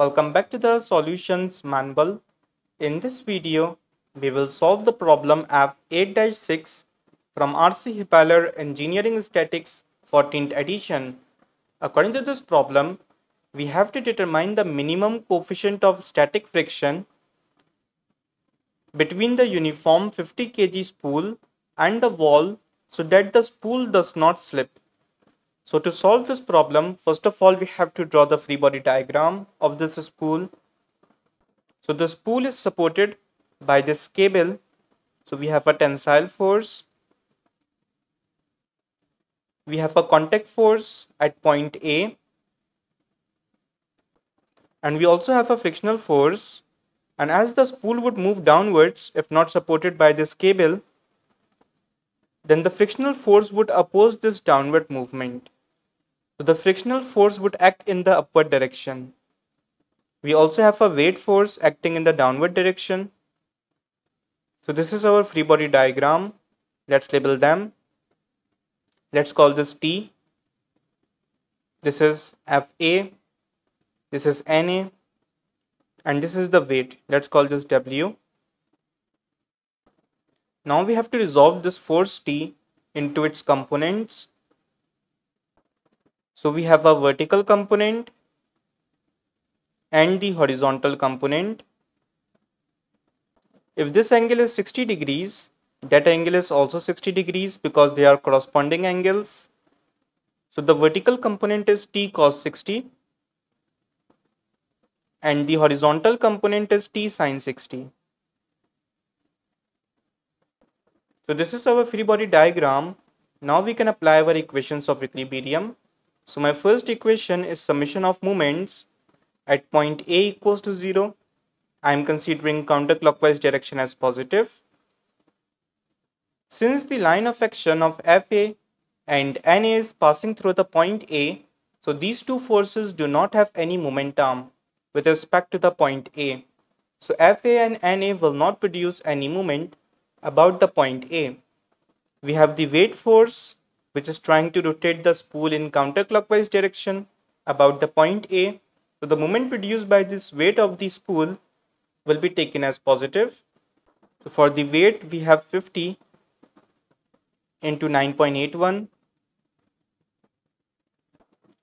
Welcome back to the solutions manual. In this video, we will solve the problem F8-6 from RC Hibbeler Engineering Statics 14th edition. According to this problem, we have to determine the minimum coefficient of static friction between the uniform 50 kg spool and the wall so that the spool does not slip. So to solve this problem, first of all, we have to draw the free body diagram of this spool. So the spool is supported by this cable. So we have a tensile force. We have a contact force at point A. And we also have a frictional force. And as the spool would move downwards, if not supported by this cable, then the frictional force would oppose this downward movement. So the frictional force would act in the upward direction. We also have a weight force acting in the downward direction. So this is our free body diagram. Let's label them. Let's call this T. This is FA. This is NA. And this is the weight. Let's call this W. Now we have to resolve this force T into its components. So we have a vertical component and the horizontal component. If this angle is 60 degrees, that angle is also 60 degrees because they are corresponding angles. So the vertical component is T cos 60 and the horizontal component is T sin 60. So this is our free body diagram. Now we can apply our equations of equilibrium. So my first equation is summation of moments at point A equals to 0. I am considering counterclockwise direction as positive. Since the line of action of FA and NA is passing through the point A, so these two forces do not have any momentum with respect to the point A. So FA and NA will not produce any moment about the point A. We have the weight force, which is trying to rotate the spool in counterclockwise direction about the point A. So the moment produced by this weight of the spool will be taken as positive. So for the weight, we have 50 into 9.81.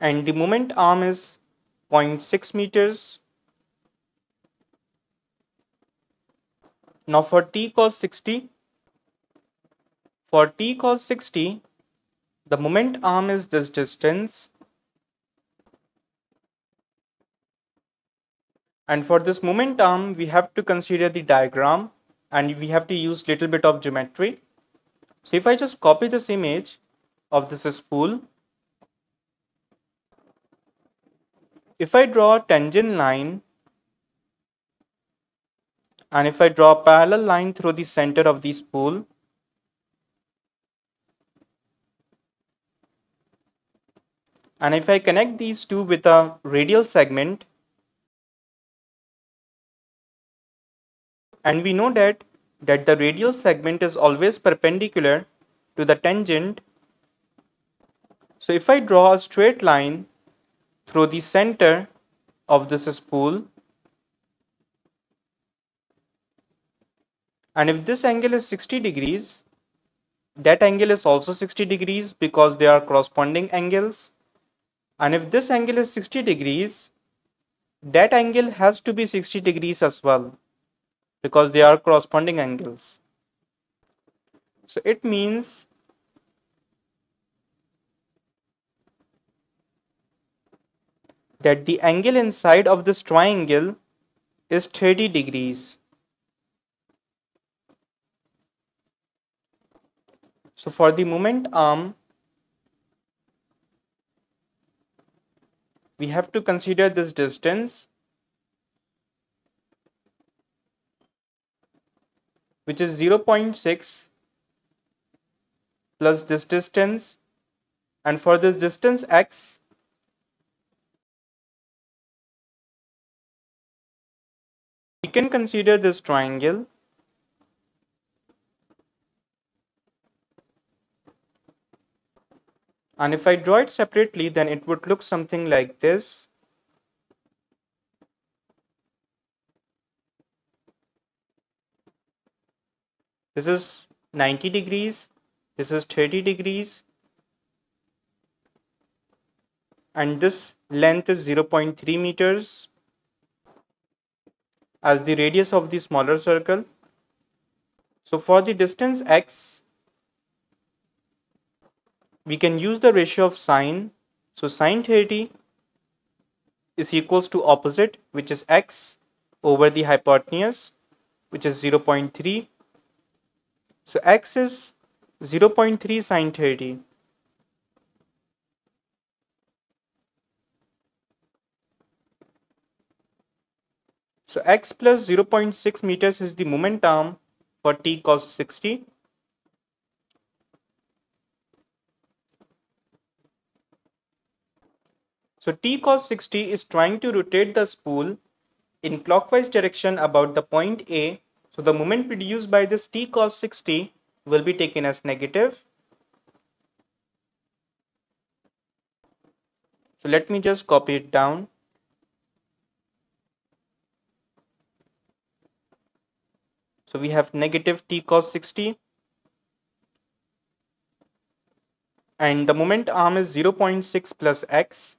And the moment arm is 0.6 meters. Now for T cos 60, the moment arm is this distance. And for this moment arm, we have to consider the diagram and we have to use little bit of geometry. So if I just copy this image of this spool, if I draw a tangent line, and if I draw a parallel line through the center of the spool, and if I connect these two with a radial segment, and we know that the radial segment is always perpendicular to the tangent. So if I draw a straight line through the center of this spool, and if this angle is 60 degrees, that angle is also 60 degrees because they are corresponding angles. And if this angle is 60 degrees, that angle has to be 60 degrees as well because they are corresponding angles. So it means that the angle inside of this triangle is 30 degrees. So for the moment arm, we have to consider this distance, which is 0.6 plus this distance, and for this distance x, we can consider this triangle. And if I draw it separately, then it would look something like this. This is 90 degrees, this is 30 degrees, and this length is 0.3 meters as the radius of the smaller circle. So for the distance x, we can use the ratio of sine. So sine 30 is equals to opposite, which is x, over the hypotenuse, which is 0.3. So x is 0.3 sine 30. So x plus 0.6 meters is the moment term for t cos 60. So t cos 60 is trying to rotate the spool in clockwise direction about the point A. So the moment produced by this t cos 60 will be taken as negative. So let me just copy it down. So we have negative t cos 60, and the moment arm is 0.6 plus x.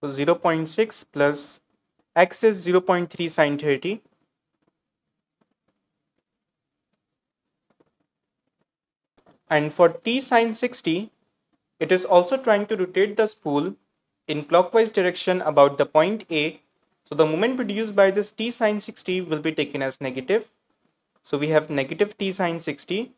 So 0.6 plus x is 0.3 sine 30. And for t sine 60, it is also trying to rotate the spool in clockwise direction about the point A. So the moment produced by this t sine 60 will be taken as negative. So we have negative t sine 60.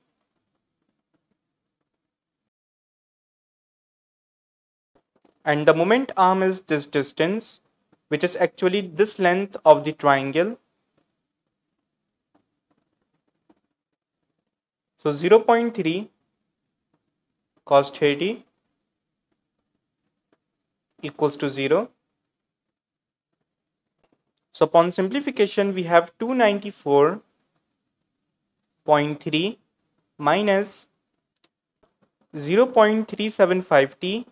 And the moment arm is this distance, which is actually this length of the triangle. So 0.3 cos 30 equals to 0. So upon simplification, we have 294.3 minus 0.375t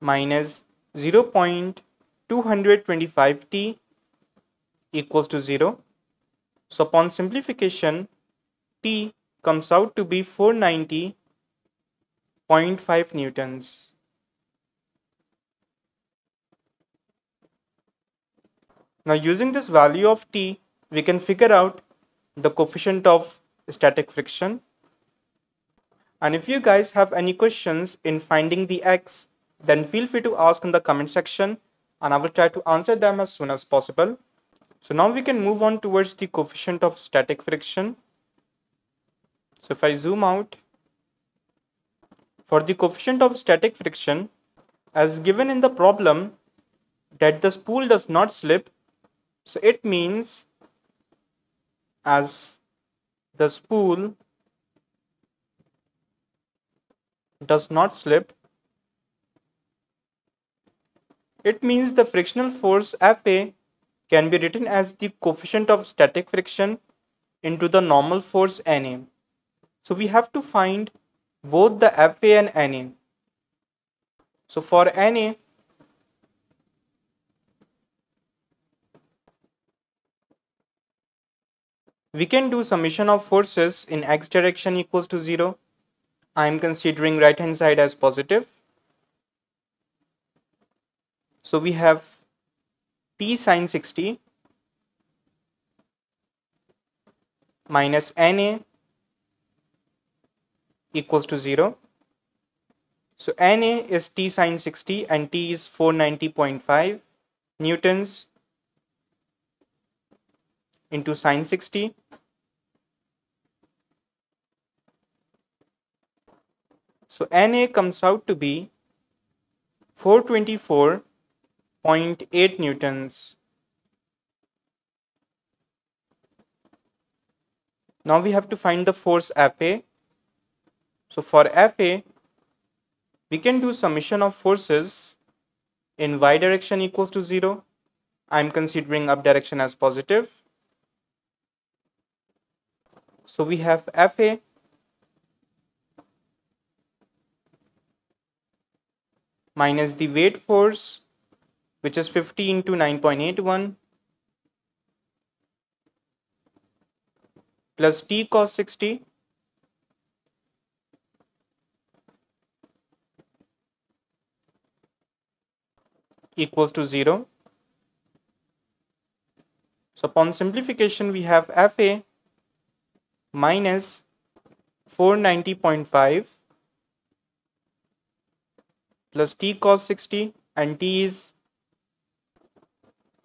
minus 0.225t equals to 0. So upon simplification, t comes out to be 490.5 newtons. Now using this value of t, we can figure out the coefficient of static friction. And if you guys have any questions in finding the x, then feel free to ask in the comment section and I will try to answer them as soon as possible. So now we can move on towards the coefficient of static friction. So if I zoom out, for the coefficient of static friction, as given in the problem that the spool does not slip, so it means as the spool does not slip, it means the frictional force Fa can be written as the coefficient of static friction into the normal force Na. So we have to find both the Fa and Na. So for Na, we can do summation of forces in x direction equals to 0. I am considering right hand side as positive. So we have t sine 60 minus Na equals to 0. So Na is t sine 60 and t is 490.5 newtons into sine 60. So Na comes out to be 424.8 newtons. Now we have to find the force Fa. So for Fa, we can do summation of forces in y direction equals to 0. I am considering up direction as positive. So we have Fa minus the weight force, which is 50 into 9.81 plus t cos 60 equals to 0. So upon simplification we have FA minus 490.5 plus t cos 60, and t is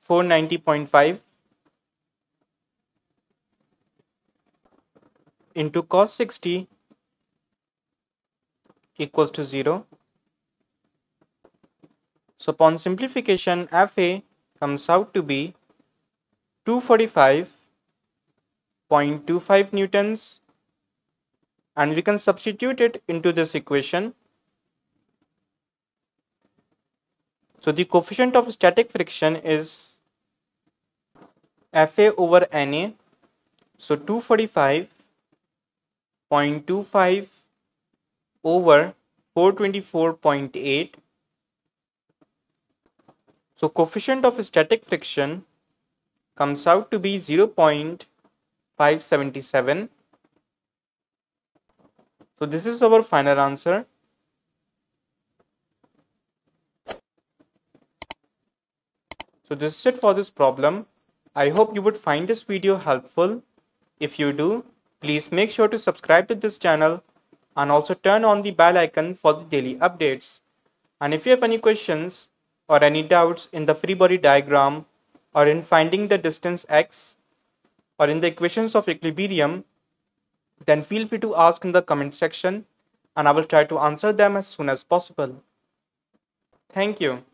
490.5 into cos 60 equals to 0. So upon simplification FA comes out to be 245.25 Newtons, and we can substitute it into this equation. So the coefficient of static friction is FA over NA. So 245.25 over 424.8. So coefficient of static friction comes out to be 0.577. So this is our final answer. So this is it for this problem. I hope you would find this video helpful. If you do, please make sure to subscribe to this channel and also turn on the bell icon for the daily updates. And if you have any questions or any doubts in the free body diagram, or in finding the distance x, or in the equations of equilibrium, then feel free to ask in the comment section and I will try to answer them as soon as possible. Thank you.